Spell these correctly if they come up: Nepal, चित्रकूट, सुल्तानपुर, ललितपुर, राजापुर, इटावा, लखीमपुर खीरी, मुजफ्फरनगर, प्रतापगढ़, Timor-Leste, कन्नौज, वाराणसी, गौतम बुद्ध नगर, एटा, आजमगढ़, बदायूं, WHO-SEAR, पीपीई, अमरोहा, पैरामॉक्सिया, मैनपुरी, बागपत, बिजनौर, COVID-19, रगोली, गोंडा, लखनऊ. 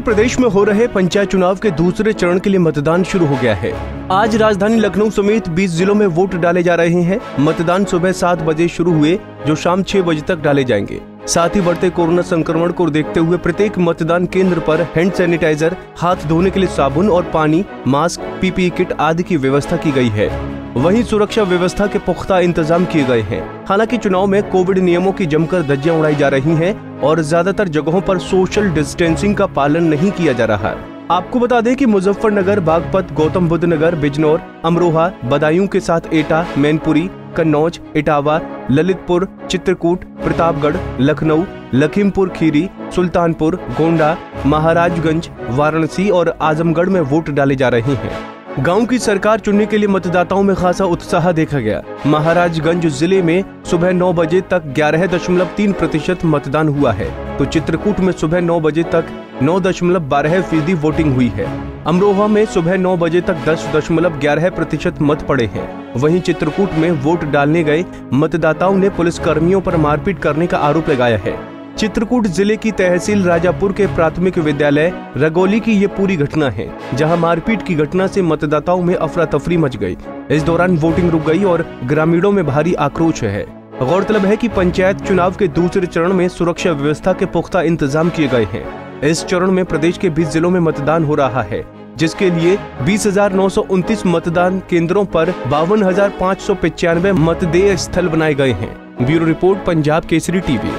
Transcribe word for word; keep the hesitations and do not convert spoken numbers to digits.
उत्तर प्रदेश में हो रहे पंचायत चुनाव के दूसरे चरण के लिए मतदान शुरू हो गया है। आज राजधानी लखनऊ समेत बीस जिलों में वोट डाले जा रहे हैं। मतदान सुबह सात बजे शुरू हुए जो शाम छह बजे तक डाले जाएंगे। साथ ही बढ़ते कोरोना संक्रमण को देखते हुए प्रत्येक मतदान केंद्र पर हैंड सैनिटाइजर, हाथ धोने के लिए साबुन और पानी, मास्क, पीपीई किट आदि की व्यवस्था की गयी है। वहीं सुरक्षा व्यवस्था के पुख्ता इंतजाम किए गए हैं। हालांकि चुनाव में कोविड नियमों की जमकर धज्जियां उड़ाई जा रही हैं और ज्यादातर जगहों पर सोशल डिस्टेंसिंग का पालन नहीं किया जा रहा है। आपको बता दें कि मुजफ्फरनगर, बागपत, गौतम बुद्ध नगर, बिजनौर, अमरोहा, बदायूं के साथ एटा, मैनपुरी, कन्नौज, इटावा, ललितपुर, चित्रकूट, प्रतापगढ़, लखनऊ, लखीमपुर खीरी, सुल्तानपुर, गोंडा, महाराजगंज, वाराणसी और आजमगढ़ में वोट डाले जा रहे हैं। गांव की सरकार चुनने के लिए मतदाताओं में खासा उत्साह देखा गया। महाराजगंज जिले में सुबह नौ बजे तक ग्यारह दशमलव तीन प्रतिशत मतदान हुआ है तो चित्रकूट में सुबह नौ बजे तक नौ दशमलव बारह फीसदी वोटिंग हुई है। अमरोहा में सुबह नौ बजे तक दस दशमलव ग्यारह प्रतिशत मत पड़े हैं। वहीं चित्रकूट में वोट डालने गए मतदाताओं ने पुलिसकर्मियों पर मारपीट करने का आरोप लगाया है। चित्रकूट जिले की तहसील राजापुर के प्राथमिक विद्यालय रगोली की ये पूरी घटना है, जहां मारपीट की घटना से मतदाताओं में अफरा तफरी मच गई। इस दौरान वोटिंग रुक गई और ग्रामीणों में भारी आक्रोश है। गौरतलब है कि पंचायत चुनाव के दूसरे चरण में सुरक्षा व्यवस्था के पुख्ता इंतजाम किए गए हैं। इस चरण में प्रदेश के बीस जिलों में मतदान हो रहा है, जिसके लिए बीस हजार नौ सौ उनतीस मतदान केंद्रों पर बावन हजार पाँच सौ पचानवे मतदेय स्थल बनाए गए हैं। Bureau report, Punjab Kesari TV.